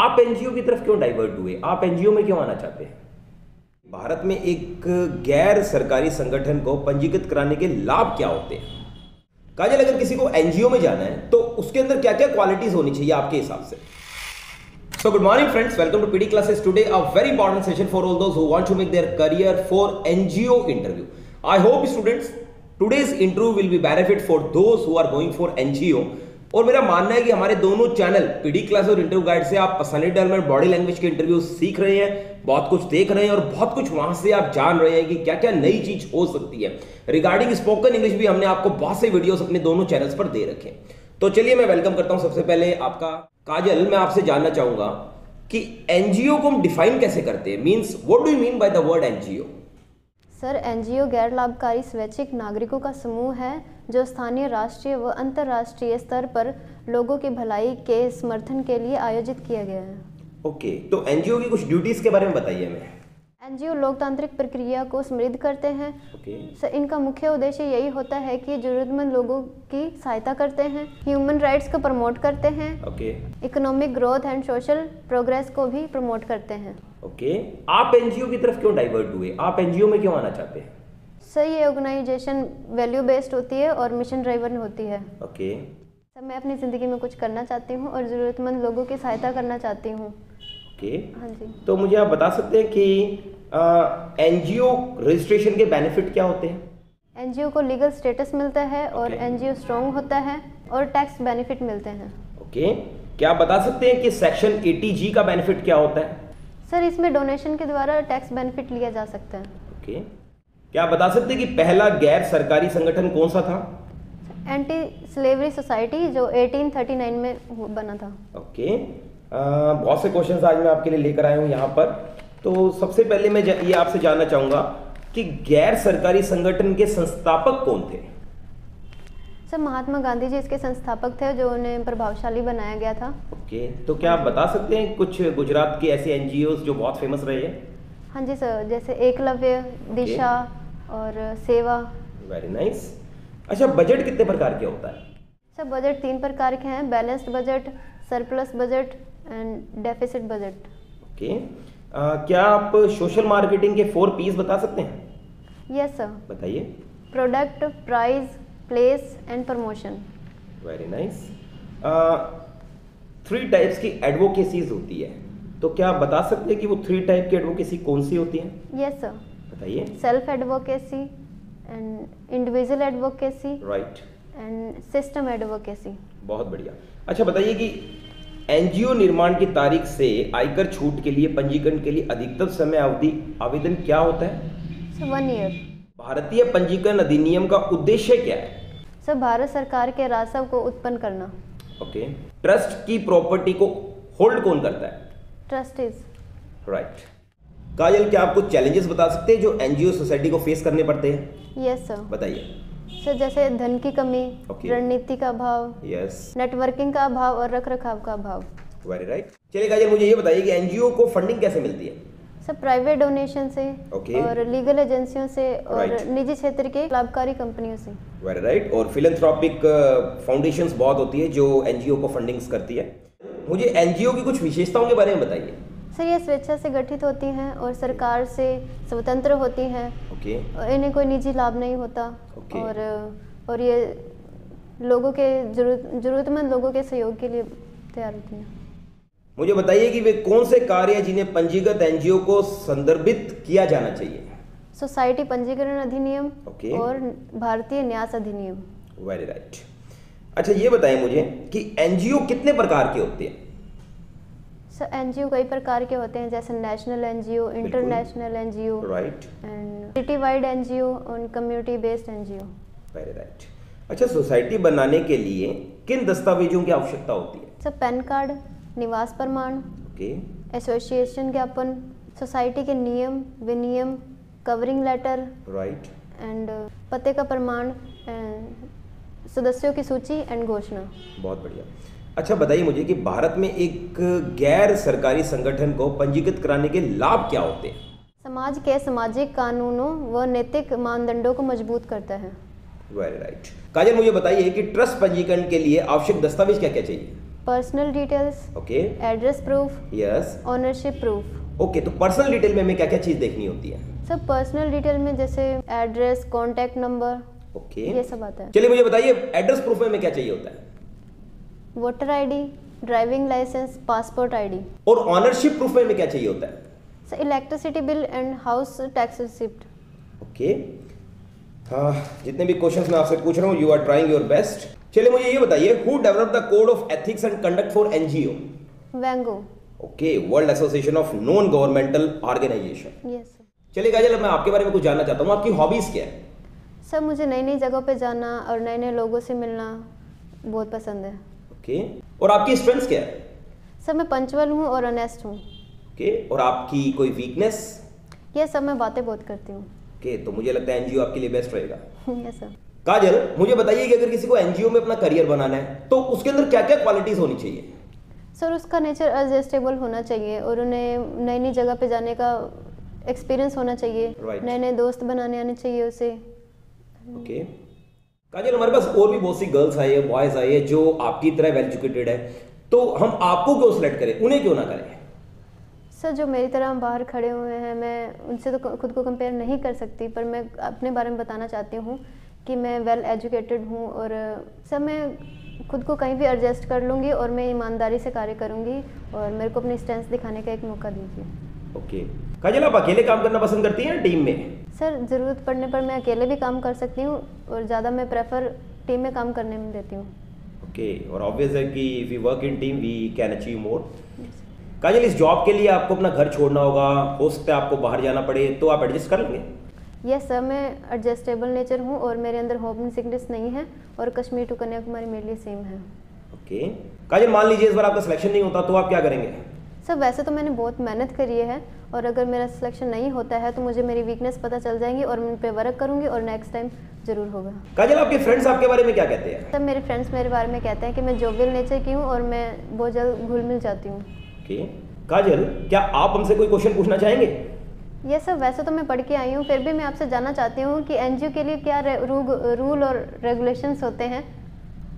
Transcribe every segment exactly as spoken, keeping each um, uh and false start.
आप एनजीओ की तरफ क्यों डाइवर्ट हुए, आप एनजीओ में क्यों आना चाहते हैं? भारत में एक गैर सरकारी संगठन को पंजीकृत कराने के लाभ क्या होते हैं? काजल, अगर किसी को एनजीओ में जाना है तो उसके अंदर क्या क्या क्वालिटीज होनी चाहिए आपके हिसाब से? So good morning friends, welcome to P D Classes. Today a very important session for all those who want to make their career for N G O interview. I hope students, today's interview will be benefit for those who are going for N G O. और मेरा मानना है कि हमारे दोनों channel P D Classes और interview guide से आप पर्सनैलिटी में बॉडी लैंग्वेज के इंटरव्यू सीख रहे हैं, बहुत कुछ देख रहे हैं और बहुत कुछ वहां से आप जान रहे हैं कि क्या क्या नई चीज हो सकती है। रिगार्डिंग स्पोकन इंग्लिश भी हमने आपको बहुत से वीडियोस अपने दोनों चैनल्स पर दे रखे। तो चलिए मैं वेलकम करता हूं सबसे पहले आपका। काजल, मैं आपसे जानना चाहूंगा कि एनजीओ को हम डिफाइन कैसे करते हैं, means what do you mean by the word NGO? Sir, NGO गैर लाभकारी स्वैच्छिक नागरिकों का समूह है जो स्थानीय, राष्ट्रीय व अंतर्राष्ट्रीय स्तर पर लोगों की भलाई के समर्थन के लिए आयोजित किया गया है। ओके, तो एनजीओ की कुछ ड्यूटीज के बारे में बताइए हमें। एनजीओ लोकतांत्रिक प्रक्रिया को समृद्ध करते हैं। okay. सर, इनका मुख्य उद्देश्य यही होता है कि जरूरतमंद लोगों की सहायता करते हैं, ह्यूमन राइट्स को प्रमोट करते हैं, economic okay. Growth and social progress को भी प्रमोट करते हैं। Okay okay. आप एनजीओ की तरफ क्यों डाइवर्ट हुए, आप एनजीओ में क्यों आना चाहते हैं? सर, ये ऑर्गेनाइजेशन वैल्यू बेस्ड होती है और मिशन ड्राइवन होती है। Okay okay. सर, मैं अपनी जिंदगी में कुछ करना चाहती हूँ और जरूरतमंद लोगों की सहायता करना चाहती हूँ। हाँ जी। तो मुझे आप बता सकते हैं कि एनजीओ रजिस्ट्रेशन के बेनिफिट क्या होते हैं? एनजीओ को लीगल स्टेटस मिलता है और एनजीओ स्ट्रॉन्ग होता है और टैक्स बेनिफिट मिलते हैं। ओके, क्या आप बता सकते हैं कि सेक्शन अस्सी जी का बेनिफिट क्या होता है? सर, इसमें डोनेशन के द्वारा टैक्स बेनिफिट लिया जा सकता है। ओके, क्या आप बता सकते हैं कि पहला गैर सरकारी संगठन कौन सा था? एंटी स्लेवरी सोसाइटी, जो अठारह सौ उनतालीस में बना था। ओके, Uh, बहुत से क्वेश्चंस आज मैं आपके लिए लेकर आया हूँ यहाँ पर। तो सबसे पहले मैं ये आपसे जानना चाहूँगा कि गैर सरकारी संगठन के संस्थापक कौन थे? सर, महात्मा गांधी जी इसके संस्थापक थे, जो उन्हें प्रभावशाली बनाया गया था। Okay okay. तो क्या आप बता सकते हैं कुछ गुजरात के ऐसे एनजीओ जो बहुत फेमस रहे हैं? हाँ जी सर, जैसे एकलव्य, दिशा okay. और सेवा। Very nice nice. अच्छा, बजट कितने प्रकार के होता है? सर, बजट तीन प्रकार के हैं, balanced budget, surplus budget and deficit budget. Okay, क्या आप सोशल मार्केटिंग के फोर पीस बता सकते हैं? यस सर, बताइए। Product, price, place and promotion. Very nice. Three types की एडवोकेसीज होती है, तो क्या आप बता सकते हैं कि वो थ्री टाइप की एडवोकेसी कौन सी होती है? यस सर, बताइए। Self advocacy and individual advocacy, right, and system advocacy. बहुत बढ़िया। अच्छा, बताइए कि एनजीओ निर्माण की तारीख से आयकर छूट के लिए पंजीकरण के लिए अधिकतम समय अवधि आवेदन क्या होता है? Sir, one year. भारतीय पंजीकरण अधिनियम का उद्देश्य क्या है? सर, भारत सरकार के राजस्व को उत्पन्न करना। ओके, ट्रस्ट की प्रॉपर्टी को होल्ड कौन करता है? Trustees, right. काजल, क्या आप कुछ चैलेंजेस बता सकते हैं जो एनजीओ सोसाइटी को फेस करने पड़ते हैं? यस सर, बताइए। सर, जैसे धन की कमी, okay. रणनीति का अभाव, yes. नेटवर्किंग का अभाव और रखरखाव का अभाव। Very right. चलिए काजल, मुझे ये बताइए कि एनजीओ को फंडिंग कैसे मिलती है? सर, प्राइवेट डोनेशन से okay. और लीगल एजेंसियों से और right. निजी क्षेत्र के लाभकारी कंपनियों से। Very right. और फिलैंथ्रोपिक फाउंडेशंस बहुत होती है जो एनजीओ को फंडिंग्स करती है। मुझे एनजीओ की कुछ विशेषताओं के बारे में बताइए। सर, ये स्वेच्छा से गठित होती हैं और सरकार से स्वतंत्र होती हैं। Okay okay. और इन्हें कोई निजी लाभ नहीं होता। okay. और और ये लोगों के जरूरत जरूरतमंद लोगों के सहयोग के लिए तैयार होती हैं। मुझे बताइए कि वे कौन से कार्य हैं जिन्हें पंजीकृत एनजीओ को संदर्भित किया जाना चाहिए? सोसाइटी पंजीकरण अधिनियम okay. और भारतीय न्यास अधिनियम। Very right. अच्छा, ये बताइए मुझे कि एनजीओ कितने प्रकार के होते हैं? सर, एनजीओ कई प्रकार के होते हैं, जैसे national NGO, international NGO, right, and city wide NGO और community based NGO. Very right. अच्छा, सोसाइटी बनाने के लिए किन दस्तावेजों की आवश्यकता होती है? सर, पैन कार्ड, निवास प्रमाण, ओके, एसोसिएशन ज्ञापन, सोसाइटी के नियम विनियम, कवरिंग लेटर, राइट, एंड पते का प्रमाण, एंड सदस्यों की सूची एंड घोषणा। बहुत बढ़िया। अच्छा, बताइए मुझे कि भारत में एक गैर सरकारी संगठन को पंजीकृत कराने के लाभ क्या होते हैं? समाज के सामाजिक कानूनों व नैतिक मानदंडों को मजबूत करता है। Very right. काजल, मुझे बताइए कि ट्रस्ट पंजीकरण के लिए आवश्यक दस्तावेज क्या क्या चाहिए? Personal details, okay, address proof, yes, ownership proof. Okay, तो पर्सनल डिटेल में हमें क्या क्या चीज देखनी होती है? सर पर्सनल डिटेल में जैसे एड्रेस, कॉन्टेक्ट नंबर, ओके, ये सब आता है। चलिए मुझे बताइए एड्रेस प्रूफ में क्या चाहिए होता है? Voter ID, driving licence, passport ID. और ऑनरशिप प्रूफ में क्या चाहिए होता है? Sir electricity bill and house tax receipt. Okay, जितने भी क्वेश्चंस मैं आपसे पूछ रहा हूँ, you are trying your best. चलिए मुझे ये बताइए, who developed the code of ethics and conduct for NGO? वैंगो। Okay, world association of non governmental organisation. Yes. चलिए काजल, मैं आपके बारे में कुछ जानना चाहता हूँ, आपकी हॉबीज क्या है? सर मुझे नई नई जगह पे जाना और नए नए लोगों से मिलना बहुत पसंद है। ओके, और आपकी स्ट्रेंथ्स क्या है? सर मैं पंचुअल हूँ और ऑनेस्ट हूँ। ओके, और आपकी कोई वीकनेस? यस सर, मैं बातें बहुत करती हूँ। Okay, तो मुझे लगता है एनजीओ आपके लिए बेस्ट रहेगा। yes, sir. काजल मुझे बताइए कि अगर किसी को एनजीओ में अपना करियर बनाना है तो उसके अंदर क्या क्या क्वालिटीज होनी चाहिए? सर उसका नेचर एडजस्टेबल होना चाहिए और उन्हें नई नई जगह पे जाने का एक्सपीरियंस होना चाहिए, right. नए नए दोस्त बनाने आने चाहिए उसे। Okay okay. काजल हमारे पास और भी बहुत सी गर्ल्स आई है, बॉयज आई है जो आपकी तरह वेल एजुकेटेड है, तो हम आपको क्यों सिलेक्ट करें, उन्हें क्यों ना करें? सर जो मेरी तरह हम बाहर खड़े हुए हैं, मैं उनसे तो खुद को कंपेयर नहीं कर सकती, पर मैं अपने बारे में बताना चाहती हूँ कि मैं वेल एजुकेटेड हूँ और सर मैं खुद को कहीं भी एडजस्ट कर लूँगी और मैं ईमानदारी से कार्य करूँगी और मेरे को अपनी स्ट्रेंथ दिखाने का एक मौका दीजिए। Okay okay. काजल आप अकेले काम करना पसंद करती हैं टीम में? सर ज़रूरत पड़ने पर मैं अकेले भी काम कर सकती हूँ और ज़्यादा मैं प्रेफर टीम में काम करने में देती हूँ। Okay okay. और ऑब्वियस है कि if you work in team we can achieve more. Kajal इस जॉब के लिए आपको अपना घर छोड़ना होगा, हो सकता है आपको बाहर जाना पड़े, तो आप एडजस्ट कर लेंगे? यस सर, मैं एडजस्टेबल नेचर हूँ और मेरे अंदर होम सिकनेस नहीं है और कश्मीर टू कन्याकुमारी मेरे लिए सेम है। Okay okay. काजल मान लीजिए इस बार आपका सिलेक्शन नहीं होता तो आप क्या करेंगे? सर वैसे तो मैंने बहुत मेहनत करी है और अगर मेरा सिलेक्शन नहीं होता है तो मुझे मेरी वीकनेस पता चल जाएंगी और मैं उन पर वर्क करूँगी और नेक्स्ट टाइम जरूर होगा। काजल आपके फ्रेंड्स आपके बारे में क्या कहते हैं? सर मेरे फ्रेंड्स मेरे बारे में कहते हैं कि मैं जोवियल नेचर की हूँ और मैं बहुत जल्द घुल मिल जाती हूँ। Okay. काजल क्या आप हमसे कोई क्वेश्चन पूछना चाहेंगे? यस yes, सर वैसे तो मैं पढ़ के आई हूँ, फिर भी मैं आपसे जानना चाहती हूँ कि एनजीओ के लिए क्या रूल और रेगुलेशंस होते हैं?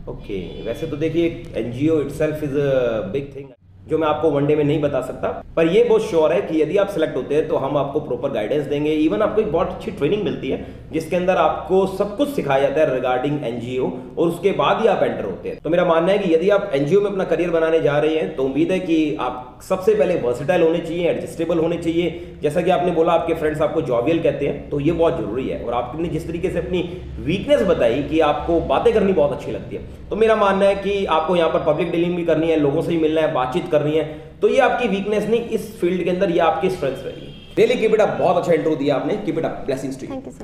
Okay okay. वैसे तो देखिए NGO itself is a big thing जो मैं आपको वन डे में नहीं बता सकता, पर ये बहुत श्योर है कि यदि आप सिलेक्ट होते हैं तो हम आपको प्रॉपर गाइडेंस देंगे, इवन आपको एक बहुत अच्छी ट्रेनिंग मिलती है जिसके अंदर आपको सब कुछ सिखाया जाता है रिगार्डिंग एनजीओ और उसके बाद ही आप एंटर होते हैं। तो मेरा मानना है कि यदि आप एनजीओ में अपना करियर बनाने जा रहे हैं तो उम्मीद है कि आप सबसे पहले वर्सेटाइल होने चाहिए, एडजस्टेबल होने चाहिए। जैसा कि आपने बोला आपके फ्रेंड्स आपको जॉबियल कहते हैं, तो ये बहुत जरूरी है और आपने जिस तरीके से अपनी वीकनेस बताई कि आपको बातें करनी बहुत अच्छी लगती है, तो मेरा मानना है कि आपको यहाँ पर पब्लिक डीलिंग भी करनी है, लोगों से भी मिलना है, बातचीत करनी है, तो ये आपकी वीकनेस नहीं, इस फील्ड के अंदर ये आपकी स्ट्रेंथ रहेगी। रियली कीप इट अप, बहुत अच्छा इंटरव्यू दिया आपने, keep it up, blessings to you.